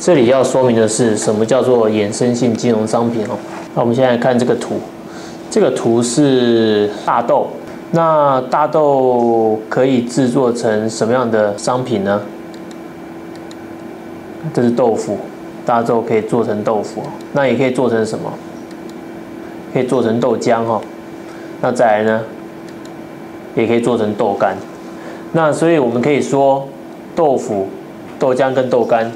这里要说明的是什么叫做衍生性金融商品哦。那我们现在看这个图，这个图是大豆。那大豆可以制作成什么样的商品呢？这是豆腐，大豆可以做成豆腐，那也可以做成什么？可以做成豆浆哦。那再来呢，也可以做成豆干。那所以我们可以说，豆腐、豆浆跟豆干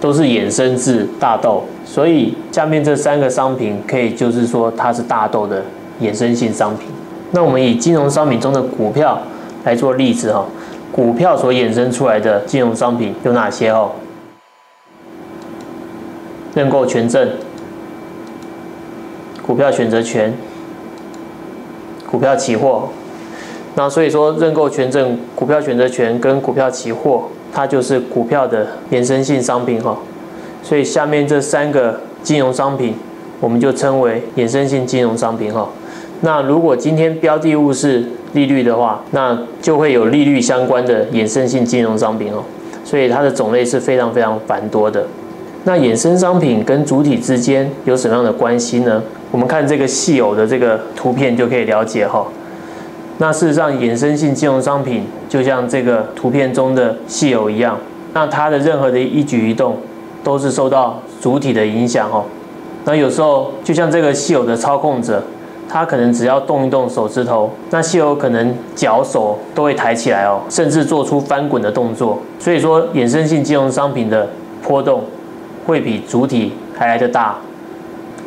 都是衍生自大豆，所以下面这三个商品可以就是说它是大豆的衍生性商品。那我们以金融商品中的股票来做例子哈，股票所衍生出来的金融商品有哪些哦？认购权证、股票选择权、股票期货。那所以说，认购权证、股票选择权跟股票期货，它就是股票的衍生性商品哈。所以下面这三个金融商品，我们就称为衍生性金融商品哈。那如果今天标的物是利率的话，那就会有利率相关的衍生性金融商品哦。所以它的种类是非常非常繁多的。那衍生商品跟主体之间有什么样的关系呢？我们看这个细偶的这个图片就可以了解哈。那事实上，衍生性金融商品就像这个图片中的细偶一样，那它的任何的一举一动都是受到主体的影响哦。那有时候就像这个细偶的操控者，他可能只要动一动手指头，那细偶可能脚手都会抬起来哦，甚至做出翻滚的动作。所以说，衍生性金融商品的波动会比主体还来得大，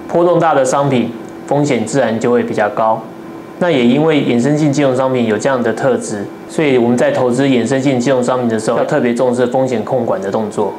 波动大的商品风险自然就会比较高。那也因为衍生性金融商品有这样的特质，所以我们在投资衍生性金融商品的时候，要特别重视风险控管的动作。